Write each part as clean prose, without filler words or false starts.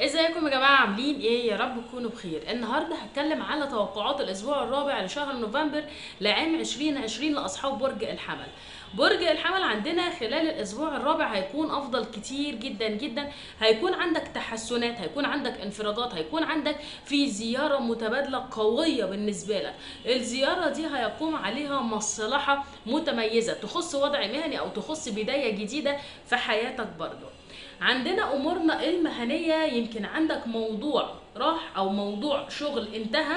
ازيكم يا جماعه، عاملين ايه؟ يا رب تكونوا بخير. النهارده هتكلم على توقعات الاسبوع الرابع لشهر نوفمبر لعام 2020 لاصحاب برج الحمل. برج الحمل عندنا خلال الاسبوع الرابع هيكون افضل كتير جدا جدا. هيكون عندك تحسنات، هيكون عندك انفرادات، هيكون عندك في زياره متبادله قويه بالنسبه لك. الزياره دي هيقوم عليها مصلحه متميزه تخص وضع مهني او تخص بدايه جديده في حياتك. برضو عندنا امورنا المهنيه، يمكن عندك موضوع راح او موضوع شغل انتهى،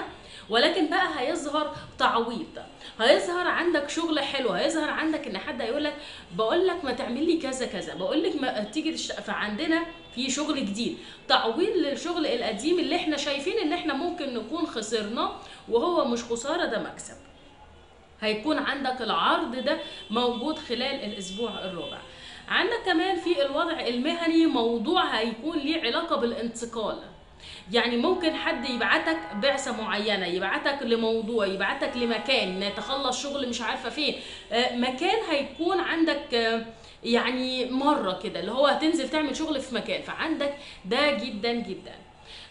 ولكن بقى هيظهر تعويض، هيظهر عندك شغل حلو، هيظهر عندك ان حد هيقولك بقولك ما تعمل لي كذا كذا، بقولك ما تيجي فعندنا في شغل جديد، تعويض للشغل القديم اللي احنا شايفين ان احنا ممكن نكون خسرناه، وهو مش خساره، ده مكسب. هيكون عندك العرض ده موجود خلال الاسبوع الرابع. عندنا كمان في الوضع المهني موضوع هيكون ليه علاقه بالانتقال، يعني ممكن حد يبعتك بعثه معينه، يبعتك لموضوع، يبعتك لمكان، تخلص شغل مش عارفه فين، مكان هيكون عندك يعني مره كده اللي هو هتنزل تعمل شغل في مكان، فعندك ده جدا جدا.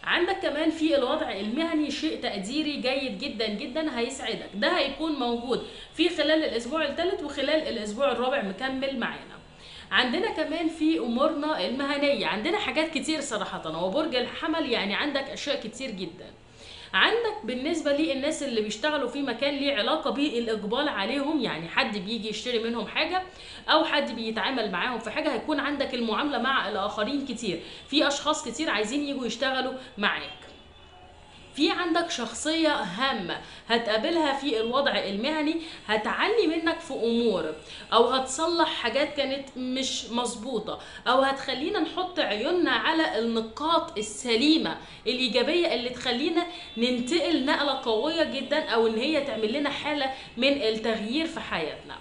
عندك كمان في الوضع المهني شيء تقديري جيد جدا جدا هيسعدك، ده هيكون موجود في خلال الاسبوع الثالث وخلال الاسبوع الرابع مكمل معانا. عندنا كمان في امورنا المهنيه عندنا حاجات كتير صراحه، هو برج الحمل يعني عندك اشياء كتير جدا. عندك بالنسبه للناس اللي بيشتغلوا في مكان ليه علاقه بالاقبال عليهم، يعني حد بيجي يشتري منهم حاجه او حد بيتعامل معاهم في حاجه، هيكون عندك المعامله مع الاخرين كتير، في اشخاص كتير عايزين يجوا يشتغلوا معاك. في عندك شخصية هامة هتقابلها في الوضع المهني، هتعلي منك في امور او هتصلح حاجات كانت مش مظبوطة، او هتخلينا نحط عيوننا على النقاط السليمة الايجابية اللي تخلينا ننتقل نقلة قوية جدا، او ان هي تعمل لنا حالة من التغيير في حياتنا.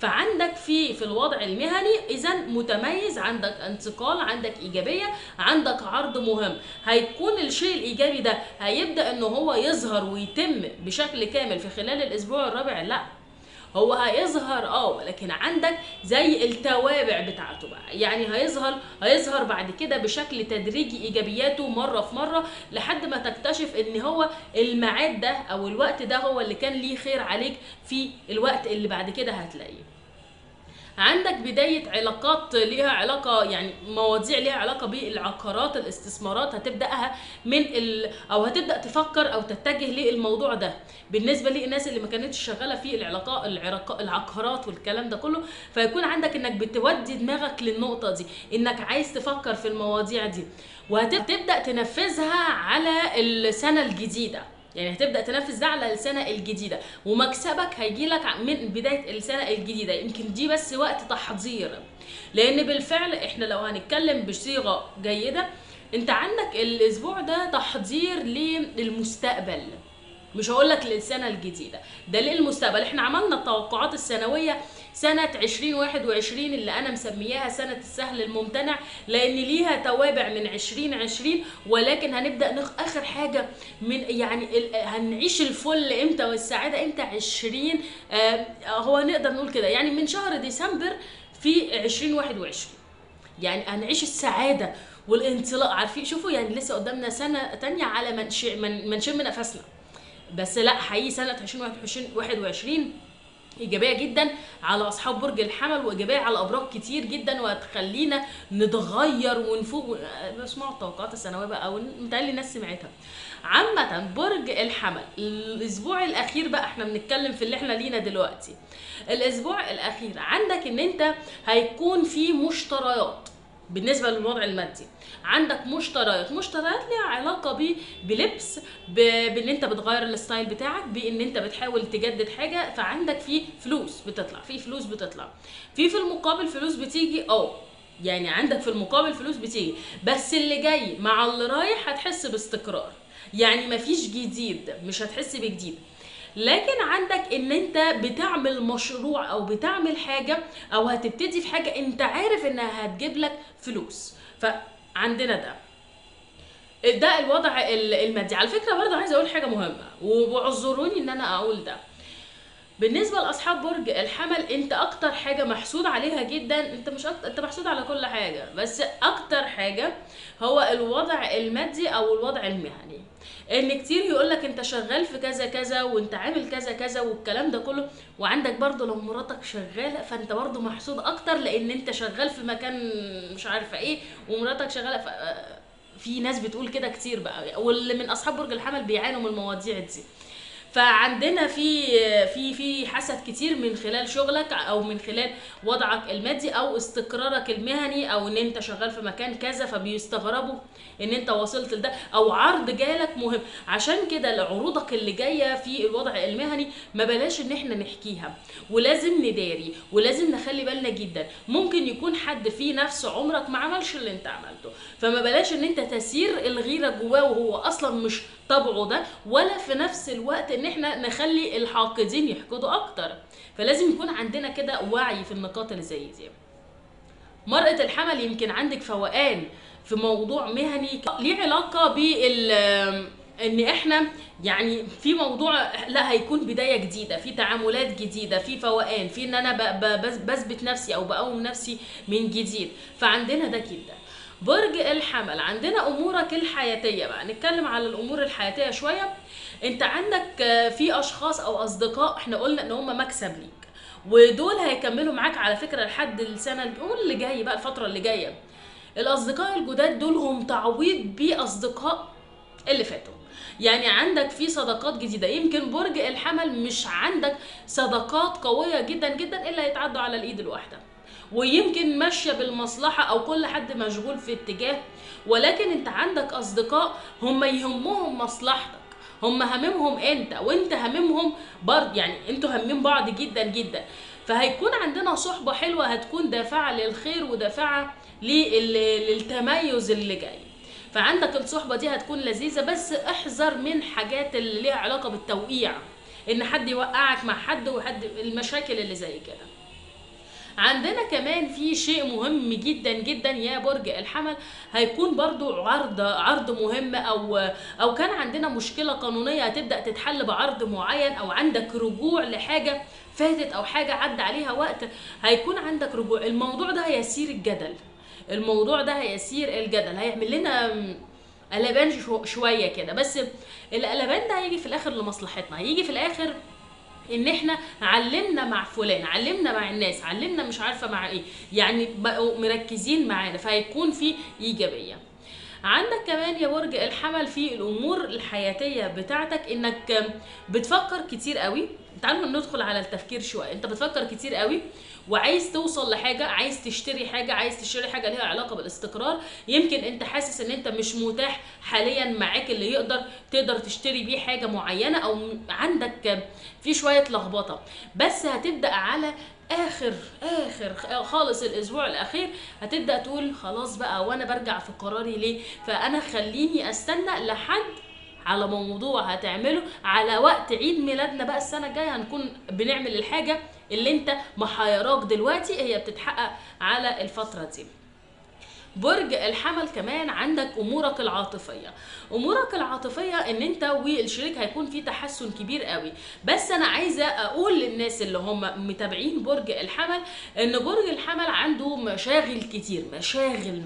فعندك في الوضع المهني اذا متميز، عندك انتقال، عندك ايجابيه، عندك عرض مهم. هيكون الشيء الايجابي ده هيبدا ان هو يظهر ويتم بشكل كامل في خلال الاسبوع الرابع، لا هو هيظهر ولكن عندك زي التوابع بتاعته بقى، يعني هيظهر بعد كده بشكل تدريجي ايجابياته مره في مره، لحد ما تكتشف ان هو الميعاد ده او الوقت ده هو اللي كان ليه خير عليك في الوقت اللي بعد كده هتلاقيه. عندك بداية علاقات ليها علاقة، يعني مواضيع ليها علاقة بالعقارات، الاستثمارات هتبدأها أو هتبدأ تفكر أو تتجه للموضوع ده. بالنسبة للناس اللي ما كانتش شغالة في العقارات والكلام ده كله، فيكون عندك إنك بتودي دماغك للنقطة دي، إنك عايز تفكر في المواضيع دي، وهتبدأ تنفذها على السنة الجديدة، يعني هتبدأ تنفذ ده على السنة الجديدة، ومكسبك هيجيلك من بداية السنة الجديدة. يمكن دي بس وقت تحضير، لأن بالفعل احنا لو هنتكلم بصيغة جيدة، انت عندك الأسبوع ده تحضير للمستقبل، مش هقولك للسنة الجديدة، ده للمستقبل. احنا عملنا التوقعات السنوية سنة 2021 اللي أنا مسمياها سنة السهل الممتنع، لأن ليها توابع من 2020، ولكن هنبدأ آخر حاجة من يعني هنعيش الفل إمتى والسعادة إمتى؟ 20 هو نقدر نقول كده، يعني من شهر ديسمبر في 2021 يعني هنعيش السعادة والانطلاق. عارفين شوفوا يعني لسه قدامنا سنة تانية على ما نشم نفسنا، بس لأ حقيقي سنة 2021 ايجابيه جدا على اصحاب برج الحمل، وايجابيه على ابراج كتير جدا، وهتخلينا نتغير ونفوق. اسمعوا التوقعات السنويه بقى، او متهيألي الناس سمعتها. عامه برج الحمل الاسبوع الاخير بقى، احنا بنتكلم في اللي احنا لينا دلوقتي. الاسبوع الاخير عندك ان انت هيكون في مشتريات. بالنسبه للوضع المادي عندك مشتريات ليها علاقه بلبس، بان انت بتغير الستايل بتاعك، بان انت بتحاول تجدد حاجه، فعندك في فلوس بتطلع، في المقابل فلوس بتيجي، يعني عندك في المقابل فلوس بتيجي، بس اللي جاي مع اللي رايح هتحس باستقرار، يعني مفيش جديد، مش هتحس بجديد. لكن عندك ان انت بتعمل مشروع او بتعمل حاجه او هتبتدي في حاجه انت عارف انها هتجيب لك فلوس، فعندنا ده الوضع المادي. على فكره برضه عايزه اقول حاجه مهمه، واعذروني ان انا اقول ده، بالنسبه لاصحاب برج الحمل، انت اكتر حاجه محسود عليها جدا، انت مش انت محسود على كل حاجه، بس اكتر حاجه هو الوضع المادي او الوضع المهني. ان كتير يقولك انت شغال في كذا كذا وانت عامل كذا كذا والكلام ده كله، وعندك برضو لو مراتك شغاله فانت برضو محسود اكتر، لان انت شغال في مكان مش عارفه ايه ومراتك شغاله. في ناس بتقول كده كتير بقى، واللي من اصحاب برج الحمل بيعانوا من المواضيع دي. فعندنا في حسد كتير من خلال شغلك او من خلال وضعك المادي او استقرارك المهني، او ان انت شغال في مكان كذا فبيستغربوا ان انت وصلت لده، او عرض جالك مهم. عشان كده عروضك اللي جايه في الوضع المهني ما بلاش ان احنا نحكيها، ولازم نداري ولازم نخلي بالنا جدا. ممكن يكون حد في نفس عمرك ما عملش اللي انت عملته، فما بلاش ان انت تسير الغيره جواه وهو اصلا مش طبعه ده، ولا في نفس الوقت ان احنا نخلي الحاقدين يحقدوا اكتر. فلازم يكون عندنا كده وعي في النقاط اللي زي دي. مرأة الحمل يمكن عندك فوقان في موضوع مهني ليه علاقه ان احنا يعني في موضوع، لا هيكون بدايه جديده، في تعاملات جديده، في فوقان، في ان انا بثبت نفسي او بقوم نفسي من جديد. فعندنا ده كده برج الحمل. عندنا امورك الحياتيه بقى، نتكلم على الامور الحياتيه شويه. انت عندك في اشخاص او اصدقاء احنا قلنا ان هم مكسب ليك، ودول هيكملوا معاك على فكره لحد السنه اللي جايه بقى، الفتره اللي جايه. الاصدقاء الجداد دول هم تعويض باصدقاء اللي فاتوا، يعني عندك في صداقات جديده. يمكن برج الحمل مش عندك صداقات قويه جدا جدا الا يتعدوا على الايد الواحده، ويمكن ماشيه بالمصلحه او كل حد مشغول في اتجاه، ولكن انت عندك اصدقاء هم يهمهم مصلحتك، هم هممهم انت وانت هممهم برضه، يعني انتوا همين بعض جدا جدا. فهيكون عندنا صحبه حلوه هتكون دافعه للخير ودافعه للتميز اللي جاي. فعندك الصحبه دي هتكون لذيذه، بس احذر من حاجات اللي ليها علاقه بالتوقيع، ان حد يوقعك مع حد وحد، المشاكل اللي زي كده. عندنا كمان في شيء مهم جدا جدا يا برج الحمل، هيكون برضو عرض مهم، او كان عندنا مشكله قانونيه هتبدا تتحل بعرض معين، او عندك رجوع لحاجه فاتت او حاجه عدى عليها وقت هيكون عندك رجوع. الموضوع ده هيثير الجدل، هيعمل لنا قلبان شويه كده، بس القلبان ده هيجي في الاخر لمصلحتنا. هيجي في الاخر ان احنا علمنا مع فلان، علمنا مع الناس، علمنا مش عارفه مع ايه، يعني بقوا مركزين معانا، فهيكون في ايجابيه. عندك كمان يا برج الحمل في الامور الحياتيه بتاعتك انك بتفكر كتير قوي. تعالوا ندخل على التفكير شويه. انت بتفكر كتير قوي وعايز توصل لحاجه، عايز تشتري حاجه، ليها علاقه بالاستقرار. يمكن انت حاسس ان انت مش متاح حاليا معاك اللي تقدر تشتري بيه حاجه معينه، او عندك في شويه لخبطه، بس هتبدا على اخر خالص الاسبوع الاخير هتبدا تقول خلاص بقى، وانا برجع في قراري ليه؟ فانا خليني استنى لحد على موضوع هتعمله على وقت عيد ميلادنا بقى السنه الجايه، هنكون بنعمل الحاجه اللي انت محيراك دلوقتي هي بتتحقق على الفتره دي. برج الحمل كمان عندك امورك العاطفيه. ان انت والشريك هيكون في تحسن كبير قوي، بس انا عايزه اقول للناس اللي هم متابعين برج الحمل ان برج الحمل عنده مشاغل كتير، مشاغل،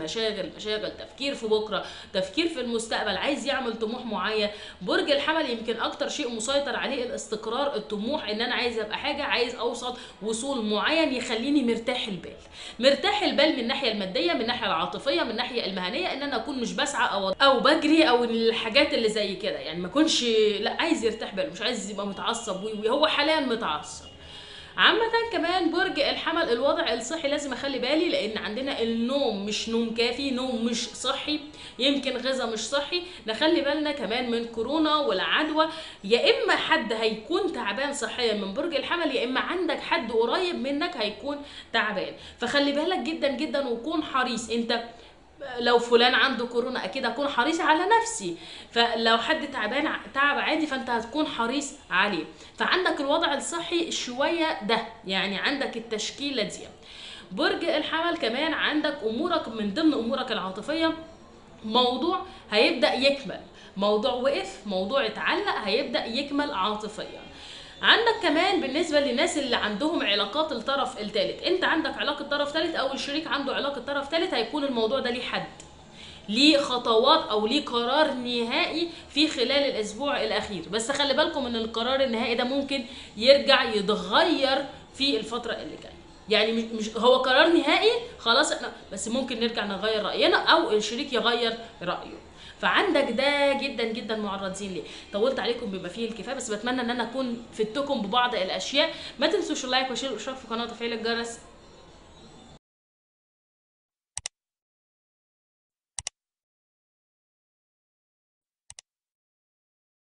تفكير في بكره، تفكير في المستقبل، عايز يعمل طموح معين. برج الحمل يمكن اكتر شيء مسيطر عليه الاستقرار، الطموح، ان انا عايز ابقى حاجه، عايز اوصل وصول معين يخليني مرتاح البال، من الناحيه الماديه، من الناحيه العاطفيه، من الناحيه المهنيه، ان انا اكون مش بسعى او بجري او الحاجات اللي زي كده، يعني ما اكونش، لا عايز يرتاح باله، مش عايز يبقى متعصب، وهو حاليا متعصب. عامه كمان برج الحمل الوضع الصحي لازم اخلي بالي، لان عندنا النوم مش نوم كافي، نوم مش صحي، يمكن غذاء مش صحي، نخلي بالنا كمان من كورونا والعدوى. يا اما حد هيكون تعبان صحيا من برج الحمل، يا اما عندك حد قريب منك هيكون تعبان، فخلي بالك جدا جدا وكون حريص. انت لو فلان عنده كورونا اكيد هكون حريص على نفسي، فلو حد تعبان تعب عادي فانت هتكون حريص عليه. فعندك الوضع الصحي شويه ده، يعني عندك التشكيله دي. برج الحمل كمان عندك امورك، من ضمن امورك العاطفيه موضوع هيبدا يكمل، موضوع وقف، موضوع اتعلق، هيبدا يكمل عاطفيا. عندك كمان بالنسبه للناس اللي عندهم علاقات الطرف الثالث، انت عندك علاقه طرف ثالث او الشريك عنده علاقه طرف ثالث، هيكون الموضوع ده ليه حد، ليه خطوات او ليه قرار نهائي في خلال الاسبوع الاخير. بس خلي بالكم ان القرار النهائي ده ممكن يرجع يتغير في الفتره اللي جايه، يعني مش هو قرار نهائي خلاص احنا، بس ممكن نرجع نغير راينا او الشريك يغير رايه. فعندك ده جدا جدا معرضين ليه. طولت عليكم بما فيه الكفايه، بس بتمنى ان انا اكون فدتكم ببعض الاشياء. ما تنسوش اللايك والشير والاشتراك في القناه وتفعيل الجرس.